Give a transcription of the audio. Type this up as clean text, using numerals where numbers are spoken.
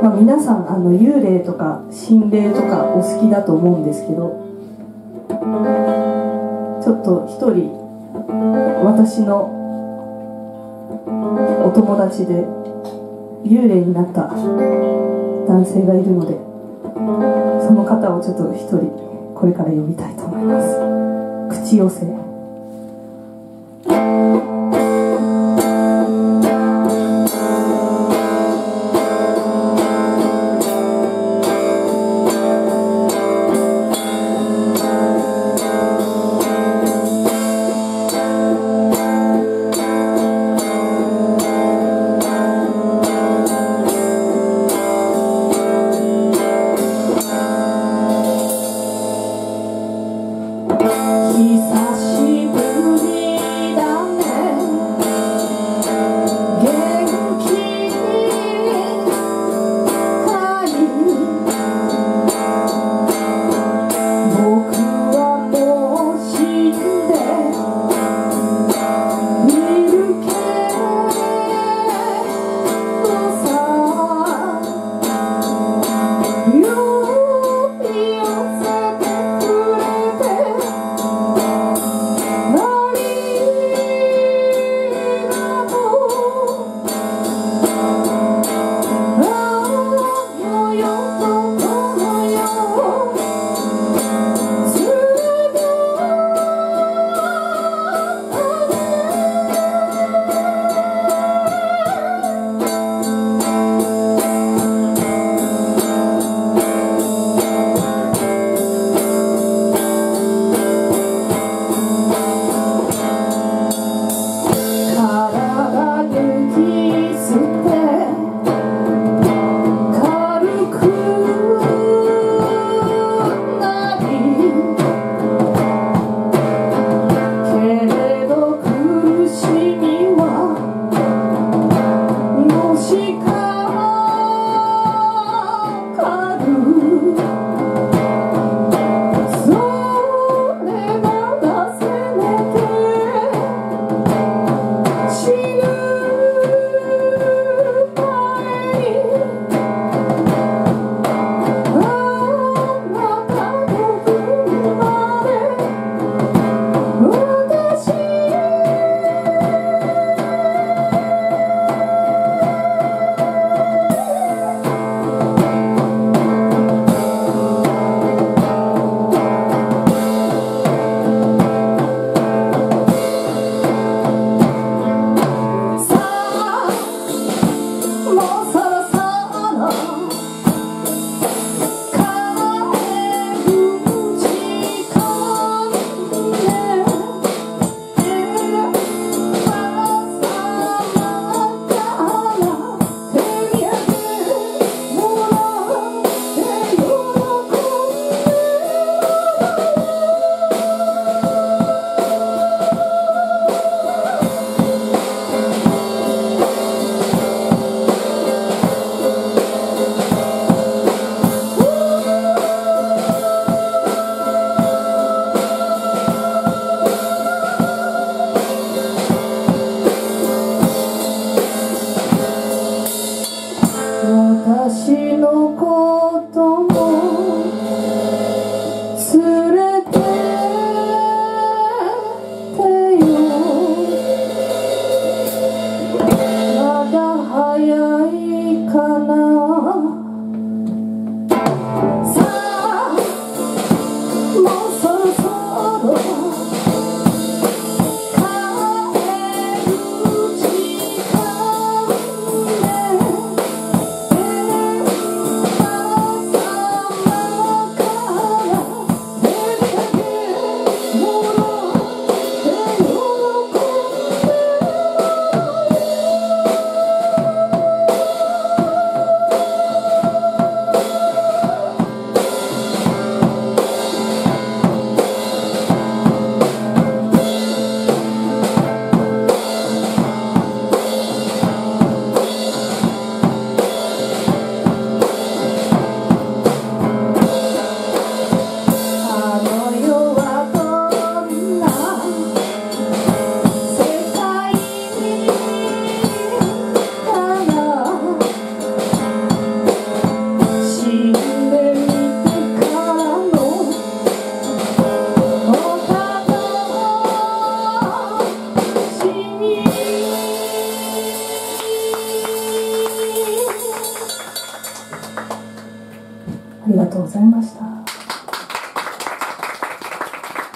まあ、皆さん幽霊とか心霊とかお好きだと思うんですけど、ちょっと一人私のお友達で幽霊になった男性がいるので、その方をちょっと一人これから呼びたいと思います。口寄せ。ありがとうございました。